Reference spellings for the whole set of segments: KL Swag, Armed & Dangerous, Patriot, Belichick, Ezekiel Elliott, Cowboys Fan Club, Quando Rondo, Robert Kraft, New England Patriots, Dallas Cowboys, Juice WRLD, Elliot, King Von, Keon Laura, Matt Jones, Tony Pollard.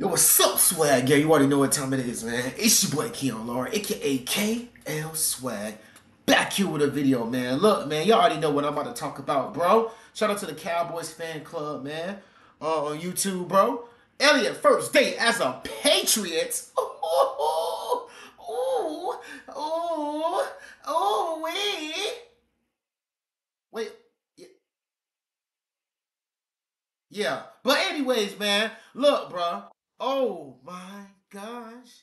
Yo, what's up, Swag? Yeah, you already know what time it is, man. It's your boy, Keon Laura, a.k.a. KL Swag. Back here with a video, man. Look, man, y'all already know what I'm about to talk about, bro. Shout out to the Cowboys Fan Club, man, on YouTube, bro. Elliot, first date as a Patriot. Wait. Yeah. But anyways, man, look, bro. Oh, my gosh.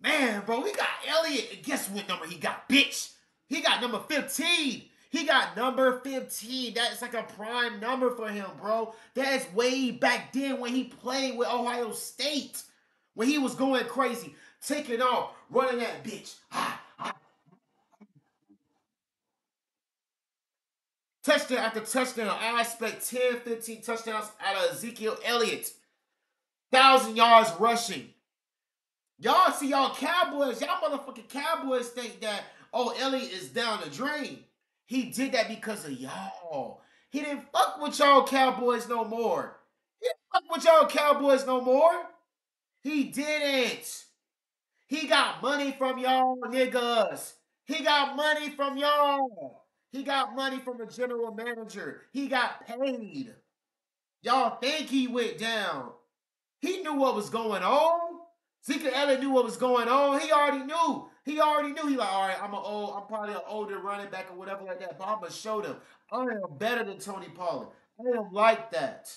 Man, bro, we got Elliot. And guess what number he got, bitch? He got number 15. He got number 15. That's like a prime number for him, bro. That's way back then when he played with Ohio State. When he was going crazy, taking off, running that bitch. Touchdown after touchdown. I expect 10, 15 touchdowns out of Ezekiel Elliott. 1,000 yards rushing. Y'all see y'all Cowboys. Y'all motherfucking Cowboys think that, oh, Elliott is down the drain. He did that because of y'all. He didn't fuck with y'all Cowboys no more. He didn't fuck with y'all Cowboys no more. He didn't. He got money from y'all niggas. He got money from y'all. He got money from the general manager. He got paid. Y'all think he went down. He knew what was going on. Ezekiel Elliott knew what was going on. He already knew. He already knew. He like, all right, I'm probably an older running back or whatever like that, but I'm going to show them I am better than Tony Pollard. I am like that.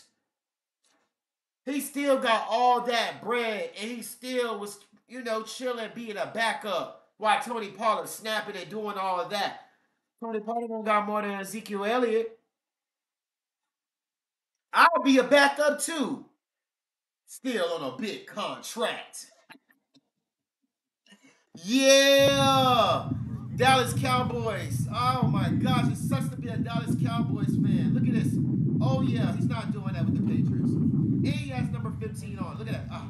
He still got all that bread, and he still was, you know, chilling, being a backup while Tony Pollard snapping and doing all of that. Tony Pollard don't got more than Ezekiel Elliott. I'll be a backup too. Still on a big contract. Yeah. Dallas Cowboys. Oh my gosh. It sucks to be a Dallas Cowboys fan. Look at this. Oh yeah. He's not doing that with the Patriots. And he has number 15 on. Look at that.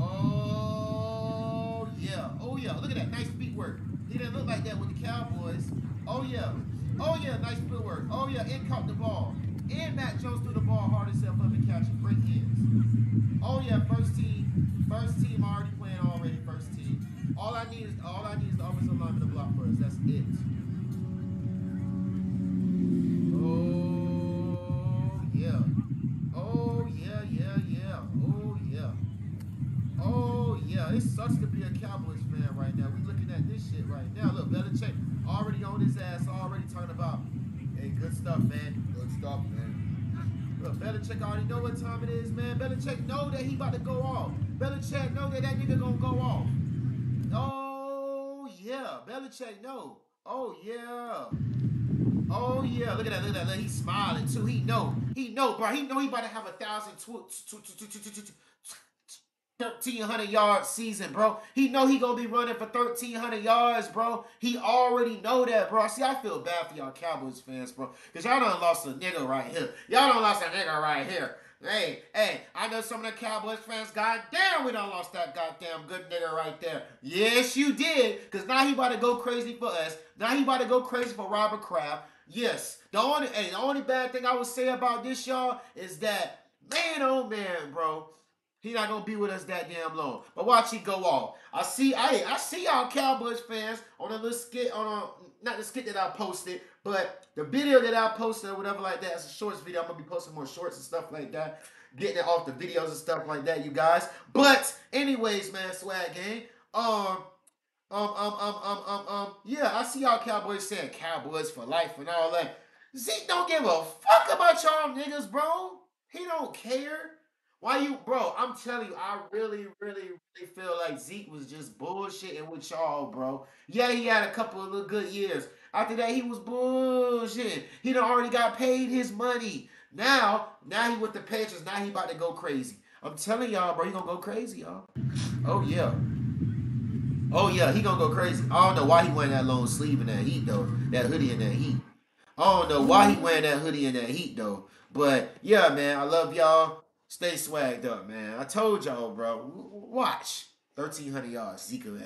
Oh yeah. Oh yeah. Look at that. Nice feet work. He didn't look like that with the Cowboys. Oh yeah. Oh yeah. Nice footwork. Oh yeah. And caught the ball. And Matt Jones threw the ball hard himself up and catch it. Great hands. Oh yeah, first team already playing. First team. All I need is the offensive lineman to block for us. That's it. Oh yeah. Oh yeah, yeah, yeah. Oh yeah. Oh yeah. It sucks to be a Cowboys fan right now. We're looking at this shit right now. Look, Belichick already on his ass. Already talking about. Hey, good stuff, man. Good stuff, man. Look, Belichick already know what time it is, man. Belichick know that he about to go off. Belichick know that nigga gonna go off. Oh, yeah. Belichick know. Oh, yeah. Oh, yeah. Look at that. Look at that. Look, he's smiling, too. He know. He know, bro. He know he about to have 1,300 yard season, bro. He know he gonna be running for 1,300 yards, bro. He already know that, bro. See, I feel bad for y'all Cowboys fans, bro, because y'all done lost a nigga right here. Y'all done lost a nigga right here. Hey, I know some of the Cowboys fans, goddamn, we done lost that goddamn good nigga right there. Yes, you did, because now he about to go crazy for us. Now he about to go crazy for Robert Kraft. Yes. The only bad thing I would say about this, y'all, is that, man, oh, man, bro. He's not going to be with us that damn long. But watch he go off. I see y'all Cowboys fans on a little skit, not the skit that I posted, but the video that I posted or whatever like that. It's a shorts video. I'm going to be posting more shorts and stuff like that. Getting it off the videos and stuff like that, you guys. But anyways, man, Swag Gang. Yeah, I see y'all Cowboys saying Cowboys for life and all that. Zeke don't give a fuck about y'all niggas, bro. He don't care. Why you, bro? I'm telling you, I really, really, really feel like Zeke was just bullshitting with y'all, bro. Yeah, he had a couple of little good years. After that, he was bullshitting. He done already got paid his money. Now he with the Patriots. Now he about to go crazy. I'm telling y'all, bro, he gonna go crazy, y'all. Oh, yeah. Oh, yeah, he gonna go crazy. I don't know why he wearing that long sleeve in that heat, though. That hoodie in that heat. I don't know why he wearing that hoodie in that heat, though. But, yeah, man, I love y'all. Stay swagged up, man. I told y'all, bro. Watch. 1,300 yards. Ezekiel